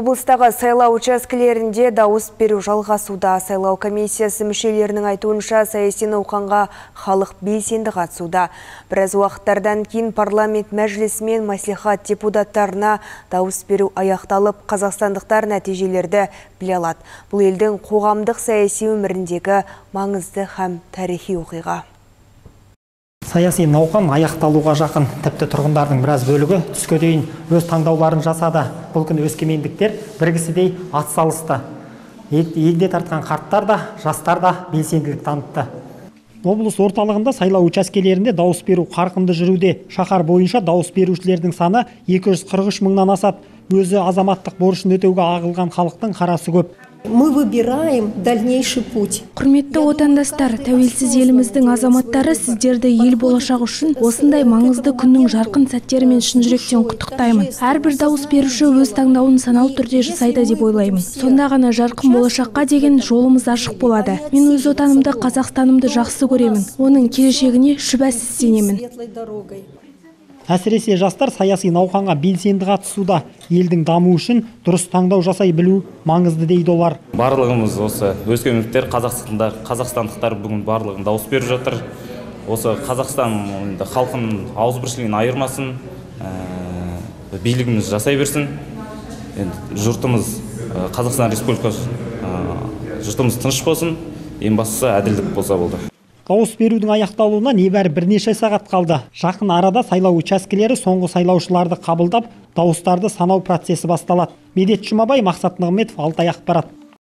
Облыстағы сайлау учаскелерінде дауыс беру жалғасуда. Сайлау комиссиясы мүшелерінің айтуынша саяси науқанға халық белсенді қатысуда. Біраз уақыттардан кейін парламент мәжілісі мен мәслихат депутаттарына дауыс беру аяқталып, қазақстандықтар нәтижелерді біле алады. Бұл елдің қоғамдық саяси өміріндегі маңызды һәм тарихи оқиға. Саяси науқан аяқталуға жақын, тіпті тұрғындардың біраз бөлігі түске дейін өз таңдауларын жасады. Бұл күні өскемендіктер біргісідей атсалысты. Егде тартқан қарттар да, жастар да белсенділік танытты. Облыс орталығында сайлау учаскелерінде дауыс беру қарқынды жүруде. Шаһар бойынша дауыс берушілердің саны 243 мыңнан асады. Өзі азаматтық борышын өтеуге ағылған халықтың қарасы көп. Мы выбираем дальнейший путь. Құрметті отандастар, тәуелсіз еліміздің азаматтары сіздерді ел болашақ үшін осындай маңызды күннің жарқын сәттері мен шын жүректен құттықтаймын. Әрбір дауыс беруші өз таңдауын саналы түрде жасайды деп ойлаймын. Сонда ғана жарқын болашаққа деген жолымыз ашық болады. Мен өз отанымды, Қазақстанымды жақсы көремін. Оның келешегіне шүбәсіз сенемін. Әсіресе жастар саяси науқанға белсенді қатысуда. Елдің даму үшін дұрыс таңдау жасай білу маңызды дейді олар. Барлығымыз осы өскемендіктер, қазақстандықтар бүгін барлығын дауыс беріп жатыр. Осы Қазақстан халқының ауызбіршілігін айырмасын, билігіміз жасай берсін. Жұртымыз Қазақстан Республикасы, жұртымыз тыныш болсын, ең бастысы әділдік болса болды. Дауыс берудің аяқталуына небәрі бірнеше сағат қалды. Жақын арада сайлау учаскелері соңғы сайлаушыларды қабылдап, дауыстарды санау процесі басталады. Медет Жұмабай, Мақсат Нығметов, Алтай ақпарат.